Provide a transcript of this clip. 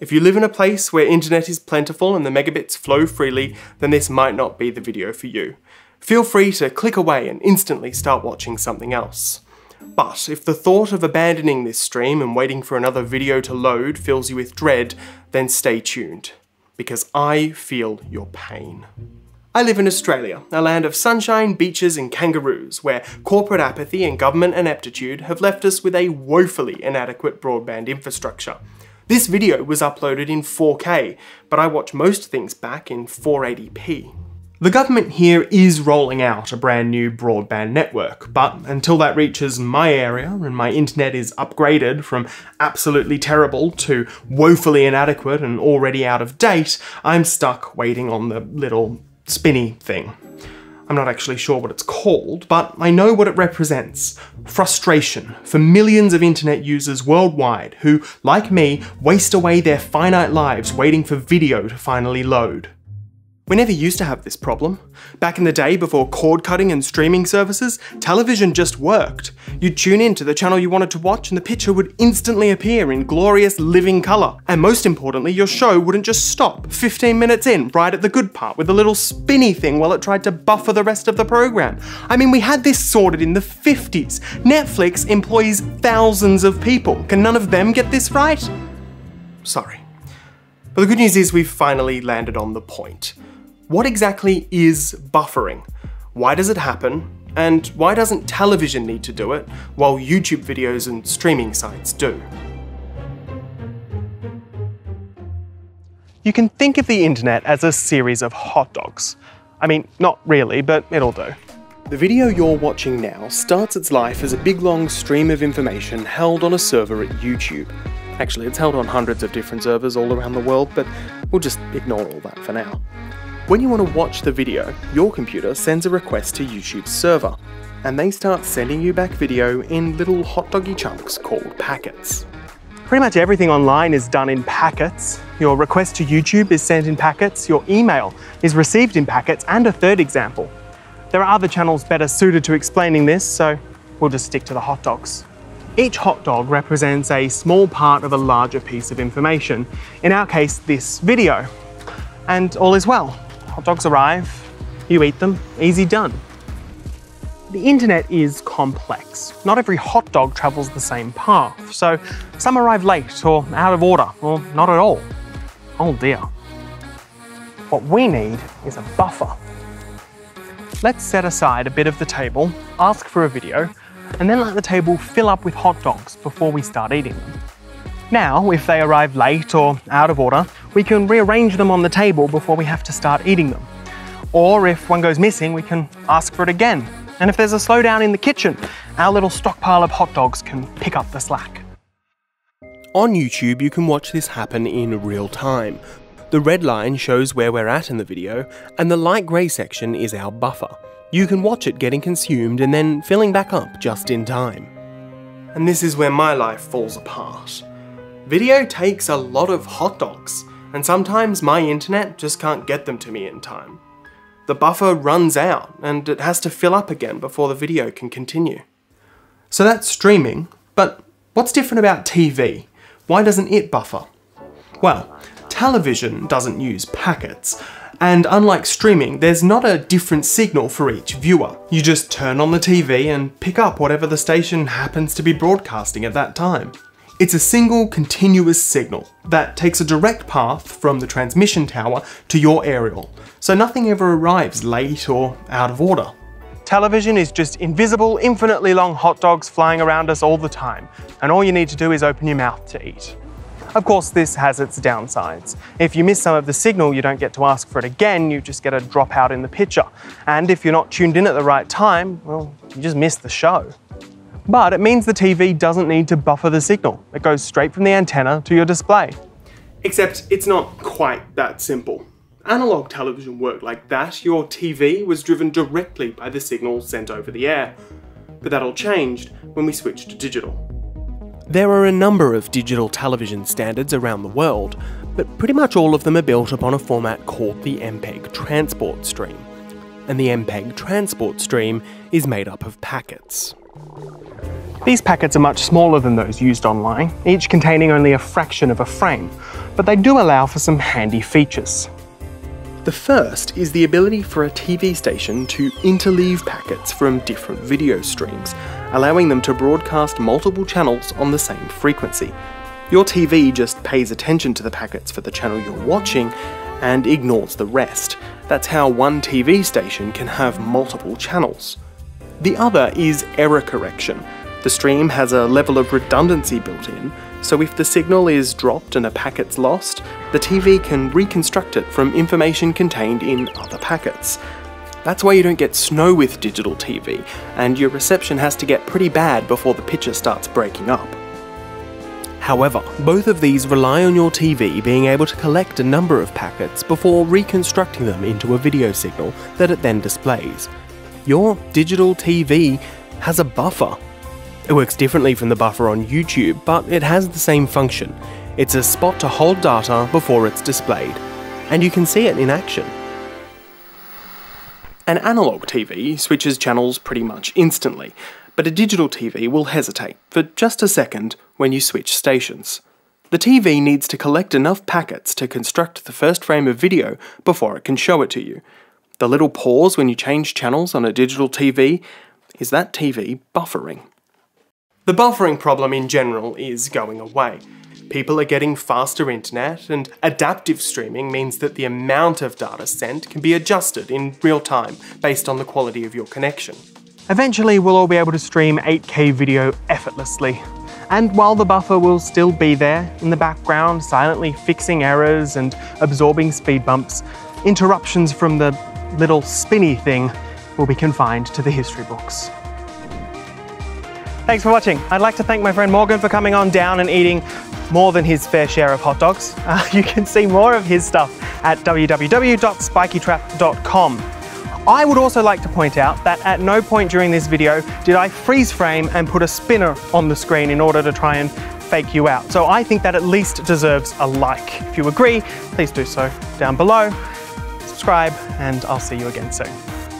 If you live in a place where internet is plentiful and the megabits flow freely, then this might not be the video for you. Feel free to click away and instantly start watching something else. But if the thought of abandoning this stream and waiting for another video to load fills you with dread, then stay tuned, because I feel your pain. I live in Australia, a land of sunshine, beaches and kangaroos, where corporate apathy and government ineptitude have left us with a woefully inadequate broadband infrastructure. This video was uploaded in 4K, but I watch most things back in 480p. The government here is rolling out a brand new broadband network, but until that reaches my area and my internet is upgraded from absolutely terrible to woefully inadequate and already out of date, I'm stuck waiting on the little spinny thing. I'm not actually sure what it's called, but I know what it represents. Frustration for millions of internet users worldwide who, like me, waste away their finite lives waiting for video to finally load. We never used to have this problem. Back in the day, before cord cutting and streaming services, television just worked. You'd tune in to the channel you wanted to watch and the picture would instantly appear in glorious living colour. And most importantly, your show wouldn't just stop 15 minutes in, right at the good part, with a little spinny thing while it tried to buffer the rest of the program. I mean, we had this sorted in the 50s. Netflix employs thousands of people. Can none of them get this right? Sorry. But the good news is we've finally landed on the point. What exactly is buffering? Why does it happen? And why doesn't television need to do it, while YouTube videos and streaming sites do? You can think of the internet as a series of hot dogs. I mean, not really, but it'll do. The video you're watching now starts its life as a big long stream of information held on a server at YouTube. Actually, it's held on hundreds of different servers all around the world, but we'll just ignore all that for now. When you want to watch the video, your computer sends a request to YouTube's server, and they start sending you back video in little hot doggy chunks called packets. Pretty much everything online is done in packets. Your request to YouTube is sent in packets, your email is received in packets, and a third example. There are other channels better suited to explaining this, so we'll just stick to the hot dogs. Each hot dog represents a small part of a larger piece of information, in our case, this video. And all is well. Hot dogs arrive, you eat them, easy done. The internet is complex. Not every hot dog travels the same path, so some arrive late or out of order or not at all. Oh dear. What we need is a buffer. Let's set aside a bit of the table, ask for a video, and then let the table fill up with hot dogs before we start eating them. Now, if they arrive late or out of order, we can rearrange them on the table before we have to start eating them. Or if one goes missing, we can ask for it again. And if there's a slowdown in the kitchen, our little stockpile of hot dogs can pick up the slack. On YouTube, you can watch this happen in real time. The red line shows where we're at in the video, and the light grey section is our buffer. You can watch it getting consumed and then filling back up just in time. And this is where my life falls apart. Video takes a lot of hot dogs, and sometimes my internet just can't get them to me in time. The buffer runs out, and it has to fill up again before the video can continue. So that's streaming, but what's different about TV? Why doesn't it buffer? Well, television doesn't use packets, and unlike streaming, there's not a different signal for each viewer. You just turn on the TV and pick up whatever the station happens to be broadcasting at that time. It's a single continuous signal that takes a direct path from the transmission tower to your aerial, so nothing ever arrives late or out of order. Television is just invisible, infinitely long hot dogs flying around us all the time, and all you need to do is open your mouth to eat. Of course, this has its downsides. If you miss some of the signal, you don't get to ask for it again, you just get a dropout in the picture. And if you're not tuned in at the right time, well, you just miss the show. But it means the TV doesn't need to buffer the signal. It goes straight from the antenna to your display. Except it's not quite that simple. Analog television worked like that. Your TV was driven directly by the signal sent over the air. But that all changed when we switched to digital. There are a number of digital television standards around the world, but pretty much all of them are built upon a format called the MPEG transport stream. And the MPEG transport stream is made up of packets. These packets are much smaller than those used online, each containing only a fraction of a frame, but they do allow for some handy features. The first is the ability for a TV station to interleave packets from different video streams, allowing them to broadcast multiple channels on the same frequency. Your TV just pays attention to the packets for the channel you're watching and ignores the rest. That's how one TV station can have multiple channels. The other is error correction. The stream has a level of redundancy built in, so if the signal is dropped and a packet's lost, the TV can reconstruct it from information contained in other packets. That's why you don't get snow with digital TV, and your reception has to get pretty bad before the picture starts breaking up. However, both of these rely on your TV being able to collect a number of packets before reconstructing them into a video signal that it then displays. Your digital TV has a buffer. It works differently from the buffer on YouTube, but it has the same function. It's a spot to hold data before it's displayed, and you can see it in action. An analogue TV switches channels pretty much instantly, but a digital TV will hesitate for just a second when you switch stations. The TV needs to collect enough packets to construct the first frame of video before it can show it to you. The little pause when you change channels on a digital TV is that TV buffering. The buffering problem in general is going away. People are getting faster internet, and adaptive streaming means that the amount of data sent can be adjusted in real time based on the quality of your connection. Eventually, we'll all be able to stream 8K video effortlessly. And while the buffer will still be there in the background, silently fixing errors and absorbing speed bumps, interruptions from the little spinny thing will be confined to the history books. Thanks for watching. I'd like to thank my friend Morgan for coming on down and eating more than his fair share of hot dogs. You can see more of his stuff at www.spikytrap.com. I would also like to point out that at no point during this video did I freeze frame and put a spinner on the screen in order to try and fake you out. So I think that at least deserves a like. If you agree, please do so down below. Subscribe, and I'll see you again soon.